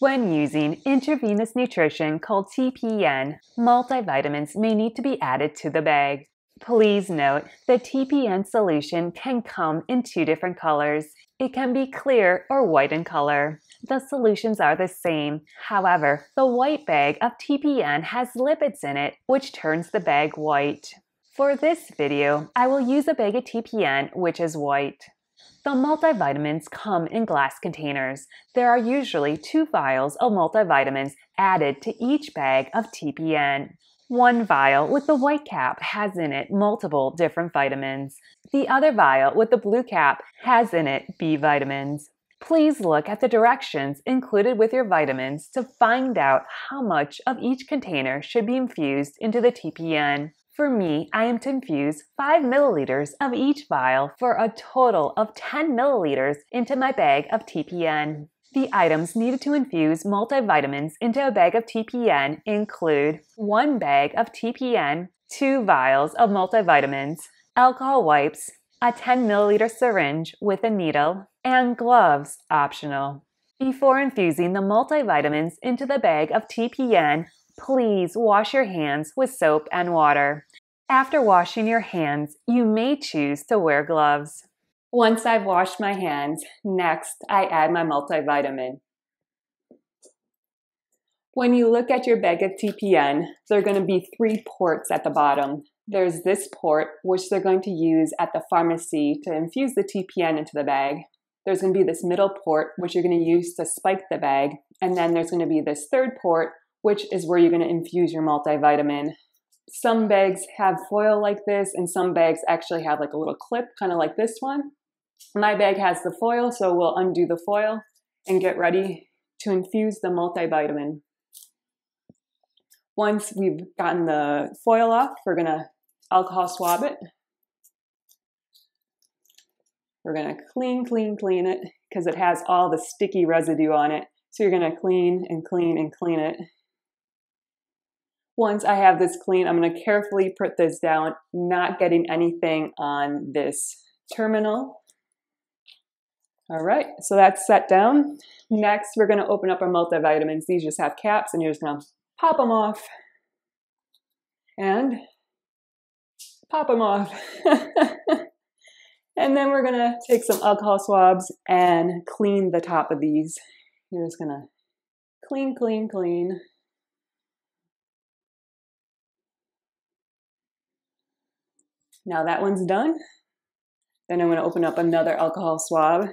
When using intravenous nutrition called TPN, multivitamins may need to be added to the bag. Please note the TPN solution can come in two different colors. It can be clear or white in color. The solutions are the same. However, the white bag of TPN has lipids in it, which turns the bag white. For this video, I will use a bag of TPN, which is white. The multivitamins come in glass containers. There are usually 2 vials of multivitamins added to each bag of TPN. One vial with the white cap has in it multiple different vitamins. The other vial with the blue cap has in it B vitamins. Please look at the directions included with your vitamins to find out how much of each container should be infused into the TPN. For me, I am to infuse 5 milliliters of each vial for a total of 10 milliliters into my bag of TPN. The items needed to infuse multivitamins into a bag of TPN include 1 bag of TPN, 2 vials of multivitamins, alcohol wipes, a 10 milliliter syringe with a needle, and gloves optional. Before infusing the multivitamins into the bag of TPN, please wash your hands with soap and water. After washing your hands, you may choose to wear gloves. Once I've washed my hands, next I add my multivitamin. When you look at your bag of TPN, there are going to be 3 ports at the bottom. There's this port, which they're going to use at the pharmacy to infuse the TPN into the bag. There's going to be this middle port, which you're going to use to spike the bag. And then there's going to be this third port, which is where you're going to infuse your multivitamin. Some bags have foil like this, and some bags actually have like a little clip, kind of like this one. My bag has the foil, so we'll undo the foil and get ready to infuse the multivitamin. Once we've gotten the foil off, we're going to alcohol swab it. We're going to clean it, because it has all the sticky residue on it. So you're going to clean it. Once I have this clean, I'm going to carefully put this down, not getting anything on this terminal. All right, so that's set down. Next, we're going to open up our multivitamins. These just have caps, and you're just going to pop them off. And pop them off. And then we're going to take some alcohol swabs and clean the top of these. You're just going to clean. Now that one's done. Then I'm going to open up another alcohol swab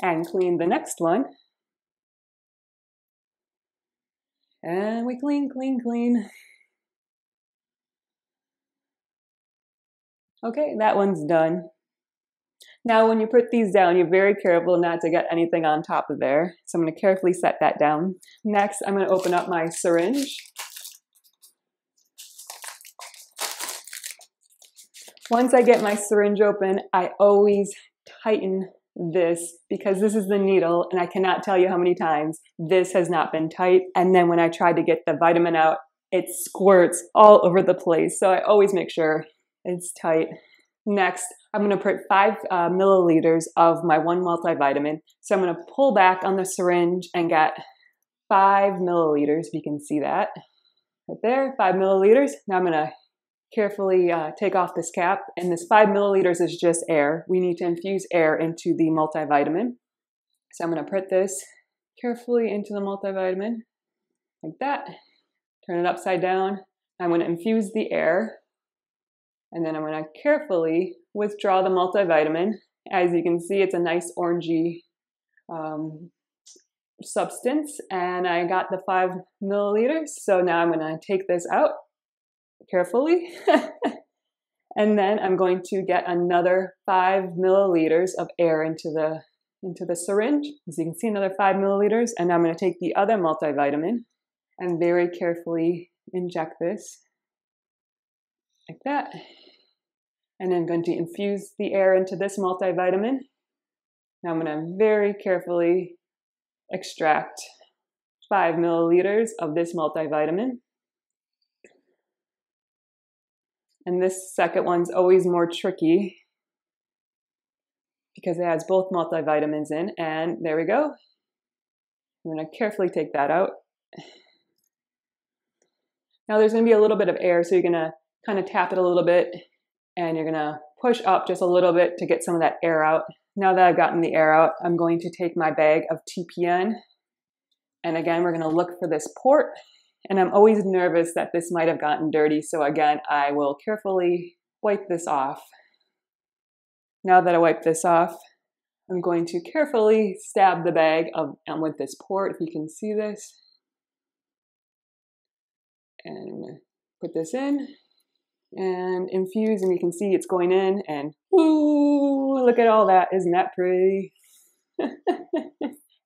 and clean the next one. And we clean. Okay, that one's done. Now when you put these down, you're very careful not to get anything on top of there. So I'm going to carefully set that down. Next, I'm going to open up my syringe. Once I get my syringe open, I always tighten this because this is the needle, and I cannot tell you how many times this has not been tight. And then when I try to get the vitamin out, it squirts all over the place. So I always make sure it's tight. Next, I'm going to put 5 milliliters of my 1 multivitamin. So I'm going to pull back on the syringe and get 5 milliliters. If you can see that right there, 5 milliliters. Now I'm going to carefully take off this cap. And this 5 milliliters is just air. We need to infuse air into the multivitamin. So I'm going to put this carefully into the multivitamin like that. Turn it upside down. I'm going to infuse the air. And then I'm going to carefully withdraw the multivitamin. As you can see, it's a nice orangey substance. And I got the 5 milliliters. So now I'm going to take this out carefully. And then I'm going to get another 5 milliliters of air into the syringe. As you can see, another 5 milliliters. And I'm going to take the other multivitamin and very carefully inject this like that. And I'm going to infuse the air into this multivitamin. Now I'm going to very carefully extract 5 milliliters of this multivitamin. And this second one's always more tricky because it has both multivitamins in. And there we go. I'm going to carefully take that out. Now there's going to be a little bit of air, so you're going to kind of tap it a little bit, and you're going to push up just a little bit to get some of that air out. Now that I've gotten the air out, I'm going to take my bag of TPN, and again, we're going to look for this port, and I'm always nervous that this might have gotten dirty, so again, I will carefully wipe this off. Now that I wipe this off, I'm going to carefully stab the bag with this port, if you can see this. And put this in and infuse, and you can see it's going in, and ooh, look at all that. Isn't that pretty?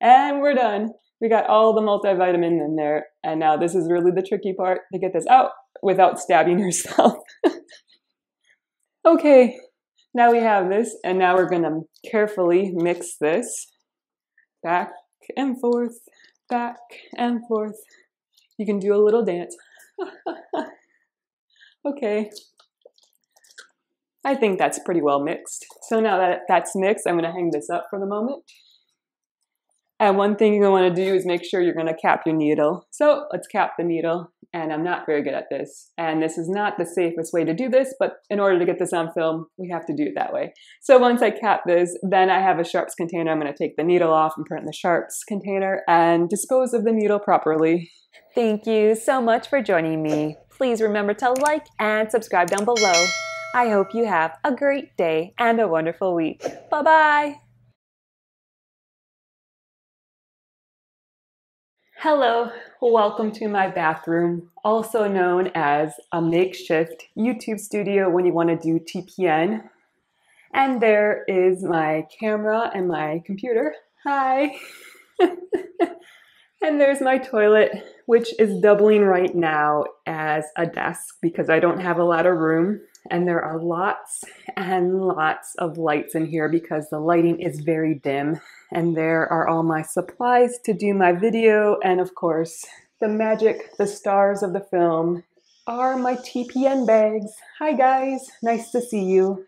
And we're done. We got all the multivitamin in there, and now this is really the tricky part, to get this out without stabbing yourself. Okay, now we have this, and now we're gonna carefully mix this back and forth, back and forth. You can do a little dance. Okay, I think that's pretty well mixed. So now that that's mixed, I'm going to hang this up for the moment. And one thing you're going to want to do is make sure you're going to cap your needle. So let's cap the needle, and I'm not very good at this. And this is not the safest way to do this, but in order to get this on film, we have to do it that way. So once I cap this, then I have a sharps container. I'm going to take the needle off and put it in the sharps container and dispose of the needle properly. Thank you so much for joining me. Please remember to like and subscribe down below. I hope you have a great day and a wonderful week. Bye-bye. Hello, welcome to my bathroom, also known as a makeshift YouTube studio when you want to do TPN. And there is my camera and my computer. Hi. And there's my toilet, which is doubling right now as a desk because I don't have a lot of room. And there are lots and lots of lights in here because the lighting is very dim. And there are all my supplies to do my video. And of course, the magic, the stars of the film are my TPN bags. Hi guys, nice to see you.